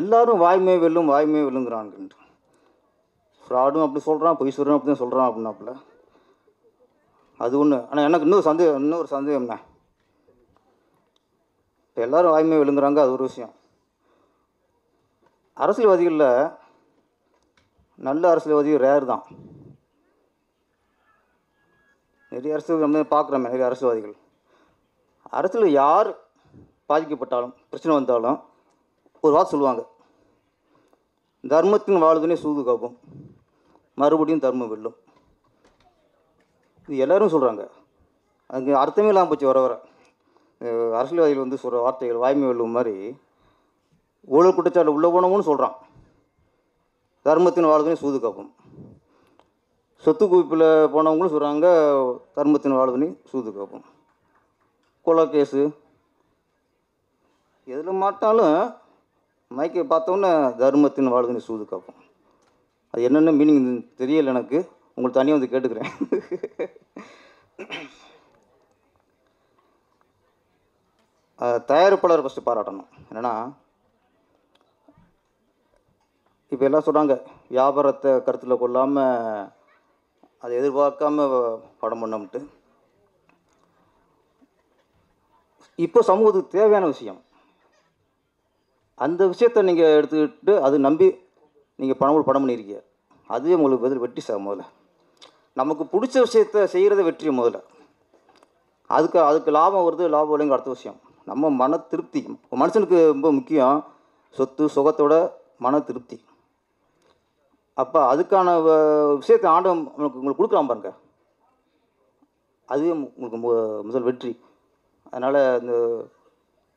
எல்லாரும் வாய்மை வெல்லும் வாய்மை வெல்லுங்கிறான். ஃப்ராடும் அப்படி சொல்கிறான், பொய் சொல்கிறான் அப்படி தான் சொல்கிறான் அப்படின்னாப்புல. அது ஒன்று. ஆனால் எனக்கு இன்னொரு சந்தேகம்ண்ணா, இப்போ எல்லோரும் வாய்மை வெல்லுங்கிறாங்க, அது ஒரு விஷயம். அரசியல்வாதிகளில் நல்ல அரசியல்வாதிகள் ரேர் தான். நிறைய அரசியல் நம்ம பார்க்குறோமே, நிறைய அரசியல்வாதிகள் அரசியல் யார் பாதிக்கப்பட்டாலும் பிரச்சனை வந்தாலும் ஒரு வார்த்தை சொல்லுவாங்க, தர்மத்தின் வாழ்துனே சூது காப்போம், மறுபடியும் தர்மம் வெல்லும். இது எல்லோரும் சொல்கிறாங்க. அதுக்கு அர்த்தமே இல்லாமல் போச்சு. வர வர அரசியல்வாதிகள் வந்து சொல்கிற வார்த்தைகள் வாய்மை வெல்லும் மாதிரி ஊழல் குற்றச்சாட்டில் உள்ள போனோம்னு சொல்கிறான், தர்மத்தின் வாழ்துனே சூது காப்போம். சொத்து குவிப்பில் போனவங்களும் சொல்கிறாங்க தர்மத்தின் வாழ்துனே சூது காப்போம். கொலை கேஸு எதில் மாட்டாலும் மைக்கை பார்த்தோன்னே தர்மத்தின் வாழ்க்கை சூது காப்போம். அது என்னென்ன மீனிங் தெரியலை எனக்கு, உங்களுக்கு தனியாக வந்து கேட்டுக்கிறேன். தயாரிப்பாளர் ஃபஸ்ட்டு பாராட்டணும். என்னென்னா இப்போ எல்லாம் சொல்கிறாங்க வியாபாரத்தை கருத்தில் கொள்ளாமல் அதை எதிர்பார்க்காம படம் பண்ணோம்ட்டு. இப்போ சமூகத்துக்கு தேவையான விஷயம், அந்த விஷயத்தை நீங்கள் எடுத்துக்கிட்டு அது நம்பி நீங்கள் படம் பண்ணியிருக்கீங்க, அதுவே உங்களுக்கு பதில் வெற்றி. சார் முதல்ல நமக்கு பிடிச்ச விஷயத்தை செய்கிறத வெற்றி முதல்ல. அதுக்கு லாபம் வருது லாபம் இல்லைங்க அடுத்த விஷயம். நம்ம மன திருப்தி மனுஷனுக்கு ரொம்ப முக்கியம். சொத்து சுகத்தோட மன திருப்தி. அப்போ அதுக்கான விஷயத்தை ஆண்டவன் உங்களுக்கு கொடுக்கலாம் பாருங்க, அதுவே உங்களுக்கு முதல் வெற்றி. அதனால் இந்த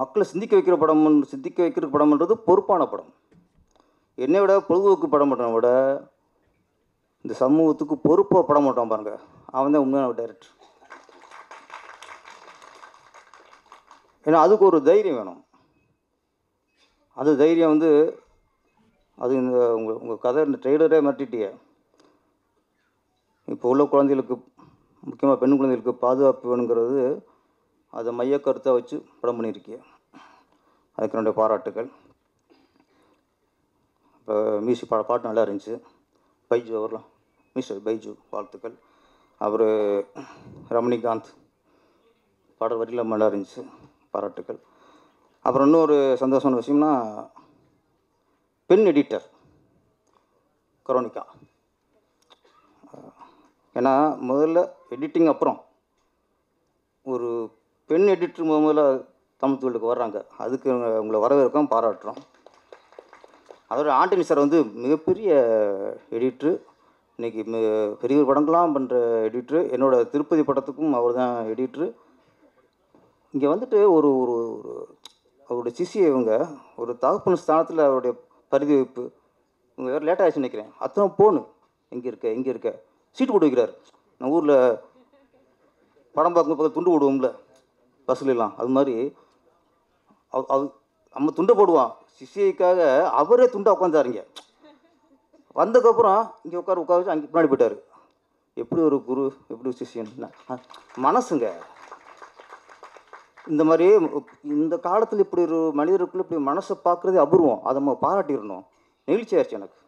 மக்களை சிந்திக்க வைக்கிற படம்ன்றது பொறுப்பான படம். என்னை விட பொழுதுபோக்கு படம் பண்ணுறவனை விட இந்த சமூகத்துக்கு பொறுப்பாக படம் பண்ணுறான் பாருங்க, அவன் தான் உண்மையான டைரக்டர். ஏன்னா அதுக்கு ஒரு தைரியம் வேணும். அது தைரியம் வந்து அது இந்த உங்கள் கதை இந்த ட்ரெய்லரே மாட்டிட்டியே. இப்போ உள்ள குழந்தைகளுக்கு முக்கியமாக பெண் குழந்தைகளுக்கு பாதுகாப்பு வேணுங்கிறது அதை மைய கருத்தாக வச்சு படம் பண்ணியிருக்கீங்க, அதுக்கு என்னுடைய பாராட்டுகள். இப்போ மியூசிக் பாட்டு நல்லா இருந்துச்சு, பைஜு அவர்லாம் மியூசிக் பைஜு வாழ்த்துக்கள். அவர் ரமணிகாந்த் பாடல் வரிலாம் நல்லா இருந்துச்சு, பாராட்டுக்கள். அப்புறம் இன்னொரு சந்தோஷமான விஷயம்னா பெண் எடிட்டர் கரோனிகா. ஏன்னா முதல்ல எடிட்டிங் அப்புறம் ஒரு பெண் எடிட்டர் முதல்ல தமிழ் தொழிலுக்கு வர்றாங்க, அதுக்கு உங்களை வரவேற்கும், பாராட்டுறோம். அதோட ஆண்டனி சார் வந்து மிகப்பெரிய எடிட்ரு, இன்றைக்கி பெரிய படங்கள்லாம் பண்ணுற எடிட்ரு. என்னோடய திருப்பதி படத்துக்கும் அவர் தான் எடிட்ரு. இங்கே வந்துட்டு ஒரு ஒரு அவருடைய சிசியை இவங்க ஒரு தகப்பன ஸ்தானத்தில் அவருடைய பரிதி வைப்பு. இவங்க வேறு லேட்டாக ஆகிடுச்சு நினைக்கிறேன், அத்தனை போகணும், எங்கே இருக்க சீட்டு போட்டு வைக்கிறார். நான் ஊரில் படம் பார்க்கும் பக்கத்தில் துண்டு போடுவோம்ல பஸ்லாம், அது மாதிரி அவ் நம்ம துண்டை போடுவான் சிசியைக்காக. அவரே துண்டை உட்காந்தாருங்க, வந்ததுக்கப்புறம் இங்கே உட்கார அங்கே பின்னாடி போயிட்டார். எப்படி ஒரு குரு, எப்படி ஒரு சிஷியன்னா மனசுங்க. இந்த மாதிரி இந்த காலத்தில் இப்படி ஒரு மனிதருக்குள்ளே இப்படி மனசை பார்க்குறதே அபூர்வம். அதை நம்ம பாராட்டிடணும். நெகிழ்ச்சி ஆயிடுச்சு எனக்கு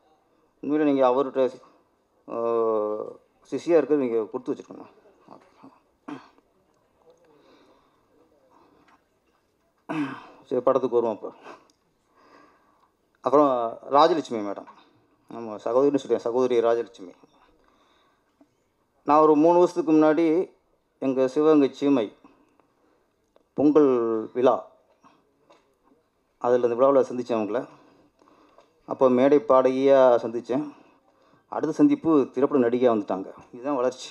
உண்மையில. நீங்கள் அவர்கிட்ட சிஷியாக இருக்கிறது நீங்கள் கொடுத்து வச்சுருக்கணும். சரி, படத்துக்கு வருவோம். அப்போ அப்புறம் ராஜலட்சுமி மேடம், நம்ம சகோதரின்னு சொல்லுவேன், சகோதரி ராஜலட்சுமி. நான் ஒரு 3 வருஷத்துக்கு முன்னாடி எங்கள் சிவகங்கை சீமை பொங்கல் விழா, அதில் அந்த விழாவில் சந்தித்தேன் அவங்கள. அப்போ மேடை பாடகியாக சந்தித்தேன். அடுத்த சந்திப்பு திரைப்பட நடிகையாக வந்துட்டாங்க. இதுதான் வளர்ச்சி.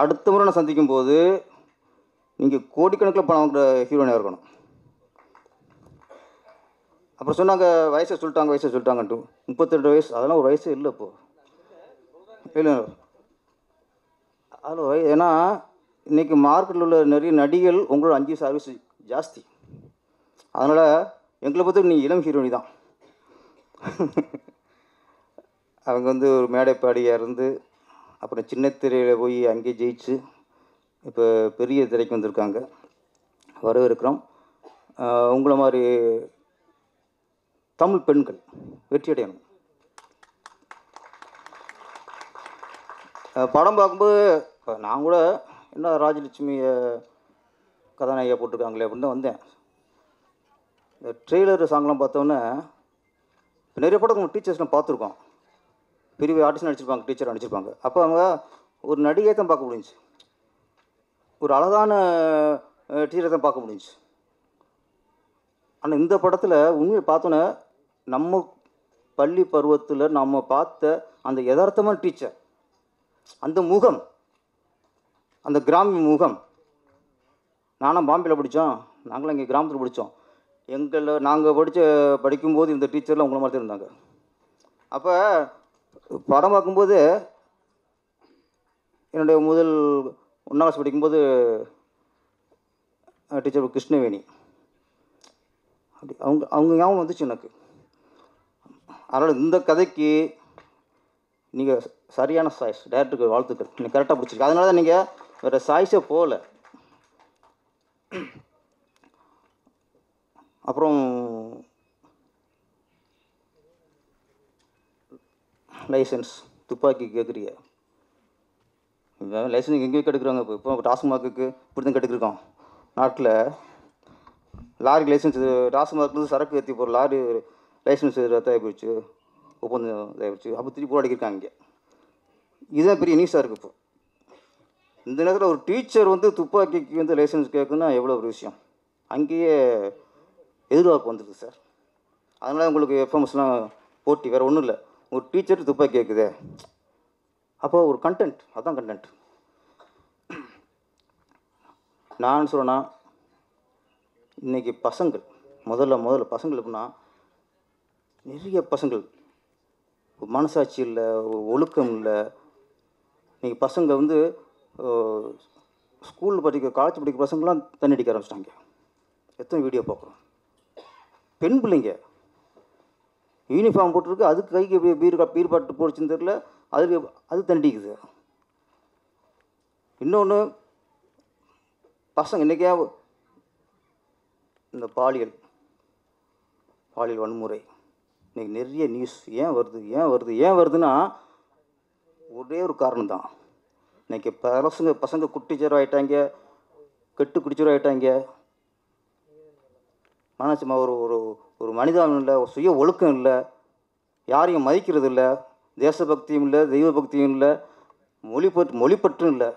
அடுத்த முறை நான் சந்திக்கும்போது நீங்கள் கோடிக்கணக்கில் பணம் வாங்குகிற ஹீரோனாக இருக்கணும். அப்புறம் சொன்னாங்க வயசை சொல்லிட்டாங்கன்ட்டு 32 வயசு. அதெல்லாம் ஒரு வயசு இல்லை இப்போது, இல்லை அதில் வயசு. ஏன்னா இன்றைக்கி மார்க்கெட்டில் உள்ள நிறைய நடிகள் உங்களோட 5 சதவீதம் ஜாஸ்தி. அதனால் எங்களை பொறுத்தவரைக்கும் நீங்கள் இளம் ஹீரோனி தான். அவங்க வந்து ஒரு மேடைப்பாடியாக இருந்து அப்புறம் சின்ன திரையில் போய் அங்கேயே ஜெயிச்சு இப்போ பெரிய திரைக்கு வந்திருக்காங்க, வரவேற்கிறோம். உங்களை மாதிரி தமிழ் பெண்கள் வெற்றி அடையணும். படம் பார்க்கும்போது இப்போ நான் கூட என்ன ராஜலட்சுமியை கதாநாயகியாக போட்டிருக்காங்களே அப்படின்னு தான் வந்தேன். இந்த ட்ரெய்லர் சாங்லாம் பார்த்தோன்னே நிறைய படம் டீச்சர்ஸ்லாம் பார்த்துருக்கோம், பெரிய ஆர்டிஸ்ட் நடிச்சிருப்பாங்க, டீச்சர் நடிச்சிருப்பாங்க. அப்போ அவங்க ஒரு நடிகை தான் பார்க்க முடிஞ்சு, ஒரு அழகான டீச்சரை தான் பார்க்க முடிஞ்சு. ஆனால் இந்த படத்தில் உண்மையை பார்த்தோன்னே நம்ம பள்ளி பருவத்தில் நம்ம பார்த்த அந்த யதார்த்தமான டீச்சர், அந்த முகம், அந்த கிராமிய முகம். நானும் பாம்பேயில் படித்தோம், நாங்களும் இங்கே கிராமத்தில் படித்தோம். எங்களை நாங்கள் படிக்கும்போது இந்த டீச்சர்லாம் உங்களை மாதிரி இருந்தாங்க. அப்போ படம் பார்க்கும்போது என்னுடைய முதல் 1ஆம் கிளாஸ் படிக்கும்போது டீச்சர் கிருஷ்ணவேணி, அப்படி அவங்க ஞாபகம் வந்துச்சு எனக்கு. அதனால் இந்த கதைக்கு நீங்கள் சரியான சாய்ஸ். டைரக்டருக்கு வாழ்த்துக்கள், நீங்கள் கரெக்டாக பிடிச்சிருக்கு. அதனால தான் நீங்கள் வேறு சாய்ஸே போகல. அப்புறம் லைசன்ஸ் துப்பாக்கி கேட்குறீங்க, லைசன்ஸ் எங்கேயும் கெடுக்குறாங்க. இப்போ இப்போ டாஸ்மார்க்குக்கு இப்படி தான் கெடுக்குறோம் நாட்டில். லாரி லைசன்ஸ் டாஸ்மார்க்லேருந்து சரக்கு ஏற்றி போகிற லாரி லைசன்ஸ் ரத்தாகி போயிடுச்சு, ஒப்பந்தம் இதாகிடுச்சு. அப்போ திருப்பி போராடிக்கிருக்காங்க இங்கே. இதுதான் பெரிய நியூஸாக இருக்குது இப்போ இந்த நேரத்தில். ஒரு டீச்சர் வந்து துப்பாக்கிக்கு வந்து லைசன்ஸ் கேட்குதுன்னா எவ்வளோ ஒரு விஷயம். அங்கேயே எதிர்பார்ப்பு வந்துடுது சார். அதனால் உங்களுக்கு எஃப்எம்எஸ்லாம் போட்டி, வேறு ஒன்றும் இல்லை. ஒரு டீச்சர் துப்பாக்கி கேட்குது, அப்போ ஒரு கண்டென்ட், அதுதான் கண்டென்ட். நான் சொல்கிறேன்னா இன்றைக்கி பசங்கள் முதல்ல பசங்கள் எப்படின்னா நிறைய பசங்கள் மனசாட்சி இல்லை, ஒழுக்கம் இல்லை. இன்றைக்கி பசங்க வந்து ஸ்கூலில் படிக்கிற, காலேஜ் படிக்கிற பசங்களாம் தண்ணி அடிக்க ஆரம்பிச்சிட்டாங்க. எத்தனை வீடியோ பார்க்குறோம். பெண் பிள்ளைங்க யூனிஃபார்ம் போட்டிருக்கு, அதுக்கு கைக்கு பீர் பாட்டு போடுச்சுன்னு தெரியல, அது தண்டிக்குது. இன்னொன்று பசங்க இன்றைக்கே இந்த பாலியல் வன்முறை இன்றைக்கி நிறைய நியூஸ். ஏன் வருதுன்னா ஒரே ஒரு காரணம்தான். இன்றைக்கி பசங்க குட்டிச்சோர் ஆகிட்டாங்க, கெட்டு குடிச்சோர் ஆகிட்டாங்க. மனசுமா ஒரு ஒரு ஒரு மனிதன் இல்லை, ஒரு சுய ஒழுக்கம் இல்லை, யாரையும் மதிக்கிறது இல்லை, தேசபக்தியும் இல்லை, தெய்வ பக்தியும் இல்லை, மொழிப்பற்றும் இல்லை.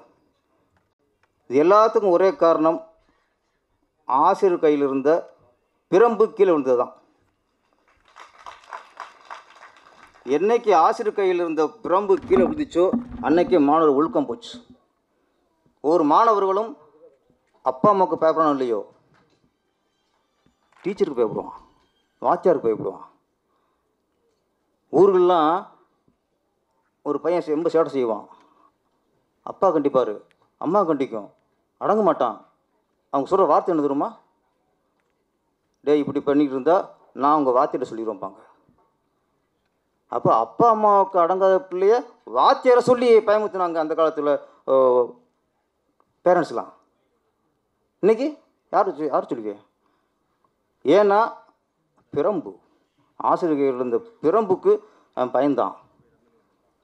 இது எல்லாத்துக்கும் ஒரே காரணம் ஆசிரியர் கையில் இருந்த பிரம்பு கீழே விழுந்தது தான். என்னைக்கு ஆசிரியர் கையில் இருந்த பிரம்பு கீழே விழுந்துச்சோ அன்னைக்கு மாணவர் ஒழுக்கம் போச்சு. ஒவ்வொரு மாணவர்களும் அப்பா அம்மாவுக்கு பயப்படணும் இல்லையோ, டீச்சருக்கு பயப்படுவான், வாத்தியாருக்கு பயப்படுவான். ஊர்களெலாம் ஒரு பையன் ரொம்ப சேட்டை செய்வான், அப்பா கண்டிப்பார், அம்மா கண்டிக்கும், அடங்க மாட்டான். அவங்க சொல்கிற வார்த்தை என்ன தெரியுமா? டே இப்படி பண்ணிக்கிட்டு இருந்தால் நான் உங்கள் வாத்தியாரை சொல்லிடுவேன்பாங்க. அப்போ அப்பா அம்மாவுக்கு அடங்காத பிள்ளைய வாத்தியாரை சொல்லி பயமுத்தினாங்க அந்த காலத்தில் பேரண்ட்ஸ்லாம். இன்றைக்கி யார் சொல்லுவீங்க? ஏன்னா பிரம்பு, ஆசிரியர்கள் இருந்த பிரம்புக்கு அவன் பயந்தான்.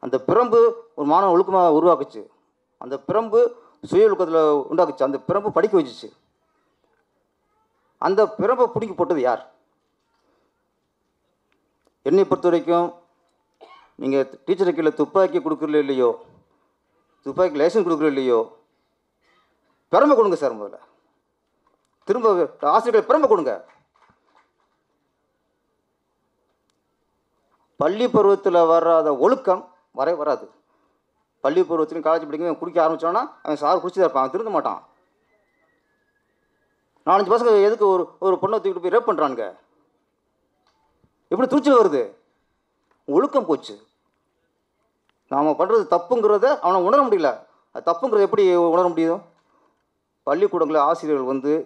அந்த பிரம்பு ஒரு மாணவன் ஒழுக்கமாக உருவாக்குச்சு, அந்த பிரம்பு சுய ஒழுக்கத்தில் உண்டாக்குச்சு, அந்த பிரம்பு படிக்க வச்சிச்சு. அந்த பிரம்பை பிடிக்க போட்டது யார்? என்னை பொறுத்த வரைக்கும் நீங்கள் டீச்சருக்கு இல்லை துப்பாக்கி கொடுக்குறது இல்லையோ, துப்பாக்கி லைசன்ஸ் கொடுக்குறது இல்லையோ, பிரம்பை கொடுங்க சார். முதல்ல திரும்ப ஆசிரியர்களை பிரம்பை கொடுங்க. பள்ளி பருவத்தில் வராத ஒழுக்கம் வராது. பள்ளி பருவத்திலையும் காலேஜ் படிக்க குடிக்க ஆரம்பித்தோன்னா அவன் சார் குடிச்சு தான் இருப்பான், அவன் திருந்த மாட்டான். 4-5 பசங்க எதுக்கு ஒரு பொண்ணை தூக்கிட்டு போய் ரேப் பண்ணுறானுங்க? எப்படி தூச்சல் வருது? ஒழுக்கம் போச்சு. நாம் பண்ணுறது தப்புங்கிறத அவனை உணர முடியல. அது தப்புங்கிறது எப்படி உணர முடியும்? பள்ளிக்கூடங்களில் ஆசிரியர்கள்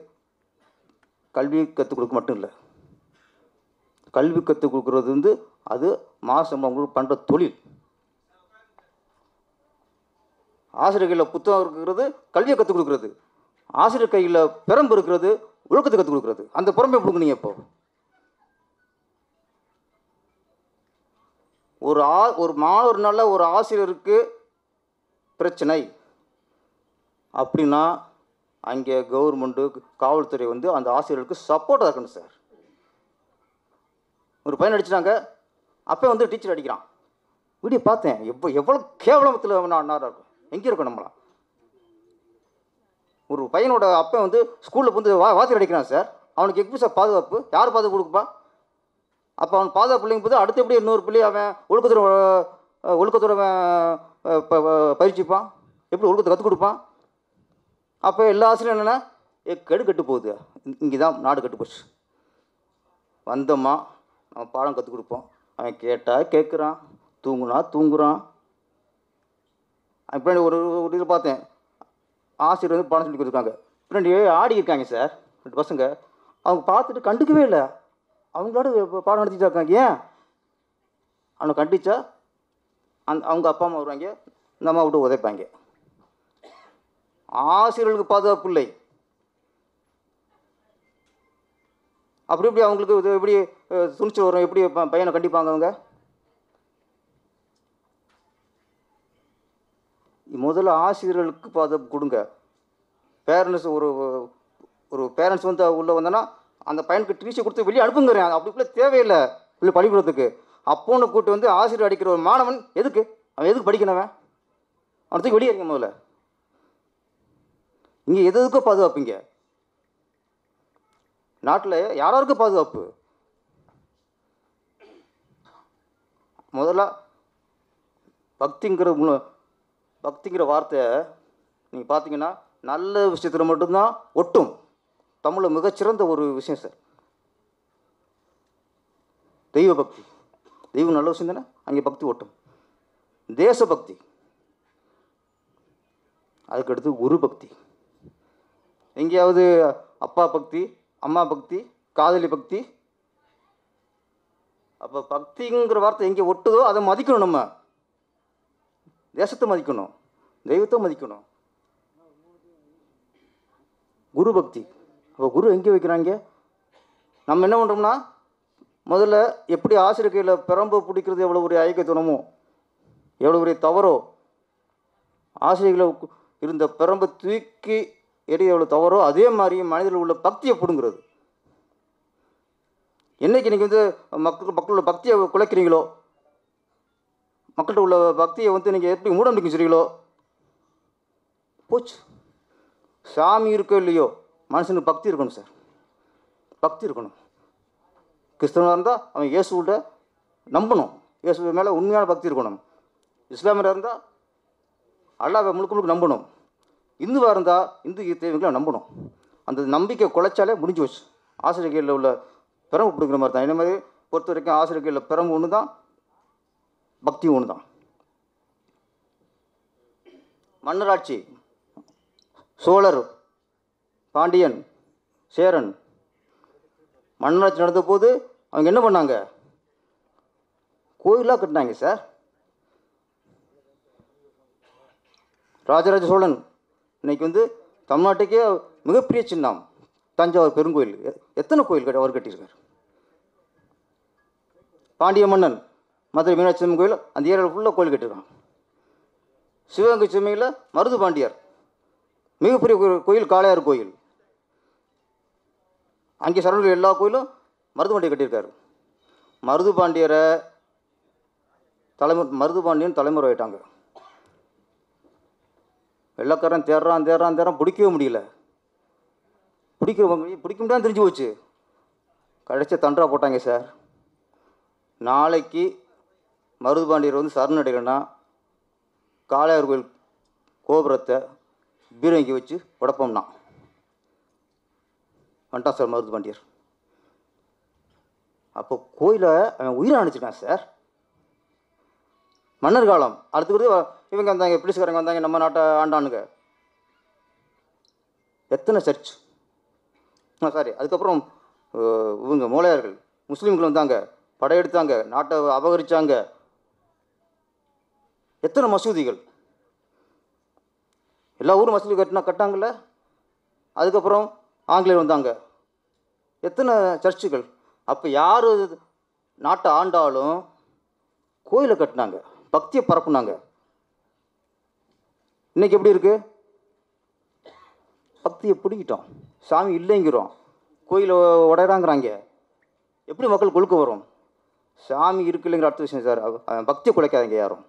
கல்வி கற்றுக் கொடுக்க மட்டும் இல்லை, கல்வி கற்றுக் கொடுக்குறது அது மாசம் அவங்களுக்கு பண்ணுற தொழில். ஆசிரியர் கையில் புத்தகம் இருக்கிறது கல்வியை கற்றுக் கொடுக்குறது, ஆசிரியர் கையில் பெரம்பு இருக்கிறது ஒழுக்கத்தை கற்றுக் கொடுக்குறது. அந்த பெரம்பை கொடுக்குறீங்க. இப்போ ஒரு மாணவர்னால ஒரு ஆசிரியருக்கு பிரச்சனை அப்படின்னா அங்கே கவர்மெண்ட்டு காவல்துறை அந்த ஆசிரியர்களுக்கு சப்போர்ட்டாக இருக்கணும். சார், ஒரு பையன் அடிச்சுட்டாங்க, அப்போ டீச்சர் அடிக்கிறான். வீடியோ பார்த்தேன். எவ்வளோ கேவலத்தில் அண்ணாராக இருக்கும். எங்கே இருக்கும் நம்மளாம்? ஒரு பையனோட அப்போ ஸ்கூலில் வாத்தியார் அடிக்கிறான். சார், அவனுக்கு எப்படி சார் பாதுகாப்பு? யார் பாதுகாப்பு கொடுப்பா? அப்போ அவன் பாதுகாப்புள்ளைங்க போது அடுத்து எப்படி இன்னொரு பிள்ளை அவன் ஒழுக்கத்தோட பயிற்சிப்பான்? எப்படி ஒழுக்கத்தை கற்றுக் கொடுப்பான்? அப்போ எல்லா ஆசிரியரும் என்னென்னா கெட்டு போகுது. இங்கே தான் நாடு கெட்டு போச்சு. வந்தோம்மா நம்ம பாடம் கற்றுக் கொடுப்போம். அவன் கேட்டால் கேட்குறான், தூங்குனா தூங்குறான். பின்னாடி ஒரு இது பார்த்தேன். ஆசிரியர் பாடம் சொல்லி கொடுத்துருக்காங்க. பின்னாடி ஆடி இருக்காங்க சார், ரெண்டு பசங்க. அவங்க பார்த்துட்டு கண்டுக்கவே இல்லை. அவங்களோட பாடம் நடத்திட்டு இருக்காங்க. ஏன்? அவனை கண்டிச்சா அவங்க அப்பா அம்மா வருவாங்க, இந்த அம்மா விட்டு உதைப்பாங்க. ஆசிரியர்களுக்கு பாதுகாப்பு இல்லை. அப்படி எப்படி அவங்களுக்கு இது எப்படி துணிச்சல் வரும்? எப்படி பையனை கண்டிப்பாங்க அவங்க? முதல்ல ஆசிரியர்களுக்கு பாதுகாப்பு கொடுங்க. பேரண்ட்ஸ் ஒரு பேரண்ட்ஸ் உள்ளே வந்தோன்னா அந்த பையனுக்கு டீச்சர் கொடுத்து வெளியே அனுப்புங்கிறேன். அப்படிக்குள்ளே தேவையில்லை பிள்ளை படிக்கிறதுக்கு. அப்போன்னு கூப்பிட்டு ஆசிரியர் அடிக்கிற ஒரு மாணவன் எதுக்கு? அவன் எதுக்கு படிக்கணவன்? அவனுக்கு வெளியே இருங்க. முதல்ல இங்கே எதுக்கோ பாதுகாப்புங்க நாட்டில். யாராருக்கும் பாதுகாப்பு? முதல்ல பக்திங்கிற வார்த்தையை நீங்கள் பார்த்தீங்கன்னா நல்ல விஷயத்தில் மட்டும்தான் ஒட்டும். தமிழில் மிகச்சிறந்த ஒரு விஷயம் சார் தெய்வ பக்தி. தெய்வம் நல்ல விஷயம் தானே, அங்கே பக்தி ஒட்டும். தேசபக்தி, அதுக்கடுத்து குரு பக்தி. எங்கேயாவது அப்பா பக்தி, அம்மா பக்தி, காதலி பக்தி? அப்போ பக்திங்கிற வார்த்தை எங்கே ஒட்டுதோ அதை மதிக்கணும். நம்ம தேசத்தை மதிக்கணும், தெய்வத்தை மதிக்கணும். குரு பக்தி. அப்போ குரு எங்கே வைக்கிறாங்க? நம்ம என்ன பண்ணுறோம்னா முதல்ல எப்படி ஆசிரியர் கையில் பெரம்பு பிடிக்கிறது எவ்வளோ ஒரு ஐயக்கத்தனமோ, எவ்வளோ ஒரு தவறோ, ஆசிரியர்களை இருந்த பெரம்பை தூக்கி எரிய எவ்வளோ தவறோ, அதே மாதிரி மனிதர்கள் உள்ள பக்தியை பிடுங்கிறது. என்றைக்கு நீங்கள் மக்களோட பக்தியை குலைக்கிறீங்களோ, மக்கள்கிட்ட உள்ள பக்தியை நீங்கள் எப்படி மூட முடிக்க சொல்கிறீங்களோ, போச்சு. சாமி இருக்கோ இல்லையோ, மனுஷனுக்கு பக்தி இருக்கணும் சார், பக்தி இருக்கணும். கிறிஸ்தவனாக இருந்தால் அவன் இயேசுகிட்ட நம்பணும், இயேசு மேலே உண்மையான பக்தி இருக்கணும். இஸ்லாமியாக இருந்தால் அல்லாஹ்வை முழுக்க நம்பணும். இந்துவாக இருந்தால் இந்து தெய்வங்களை நம்பணும். அந்த நம்பிக்கை குலைச்சாலே முடிஞ்சு வச்சு. ஆசிரியர்களில் உள்ள பெரம்பு பிடிக்கிற மாதிரி தான். என்ன மாதிரி பொறுத்த வரைக்கும் ஆசிரியர்களில் பெரம்பு ஒன்று தான், பக்தி ஒன்று தான். மன்னராட்சி, சோழர், பாண்டியன், சேரன் மன்னராட்சி நடந்த போது அவங்க என்ன பண்ணாங்க? கோயிலாக கட்டினாங்க சார். ராஜராஜ சோழன் இன்னைக்கு தமிழ்நாட்டுக்கே மிகப்பெரிய சின்னம் தஞ்சாவூர் பெருங்கோயில். எத்தனை கோயில் கட்டி அவர் கட்டியிருக்கார். பாண்டிய மன்னன் மதுரை மீனாட்சி அம்மன் கோயில், அந்த ஏரியாவில் ஃபுல்லாக கோயில் கட்டியிருக்காங்க. சிவகங்கை செம்மையில் மருது பாண்டியார் மிகப்பெரிய கோயில், காளையார் கோயில். அங்கே சரவணூர் எல்லா கோயிலும் மருது பாண்டியர் கட்டியிருக்காரு. மருது பாண்டியன் தலைமுறை ஆயிட்டாங்க. வெள்ளக்காரன் தேடுறான், பிடிக்கவே முடியல. பிடிக்க முடியாது, தெரிஞ்சு போச்சு. கடைசியாக தண்டரா போட்டாங்க சார். நாளைக்கு மருது பாண்டியர் சரணடைகிறேன்னா காளையார் கோயில் கோபுரத்தை பீரங்கி வச்சு உடப்போம்னா வந்துட்டான் சார் மருது பாண்டியர். அப்போ கோயிலை அவன் உயிரை அணிச்சிட்டான் சார். மன்னர் காலம் அடுத்துக்கிறது இவங்க வந்தாங்க, பிரிட்டிஷ்காரங்க வந்தாங்க, நம்ம நாட்டை ஆண்டானுங்க. எத்தனை சர்ச் சாரி, அதுக்கப்புறம் இவங்க மோலையார்கள் முஸ்லீம்கள் வந்தாங்க, படையெடுத்தாங்க, நாட்டை அபகரித்தாங்க. எத்தனை மசூதிகள், எல்லா ஊரும் மசூதி கட்டினாங்கல்ல. அதுக்கப்புறம் ஆங்கிலேயர் வந்தாங்க, எத்தனை சர்ச்சுகள். அப்போ யார் நாட்டை ஆண்டாலும் கோயிலை கட்டினாங்க, பக்தியை பரப்புனாங்க. இன்றைக்கி எப்படி இருக்குது? பக்தியை பிடிக்கிட்டோம், சாமி இல்லைங்கிறோம், கோயிலை உடையறாங்கிறாங்க. எப்படி மக்கள் கொழுக்க வரும்? சாமி இருக்குல்லைங்கிற அடுத்த விஷயம் சார், பக்தியை குலைக்காதீங்க யாரும்.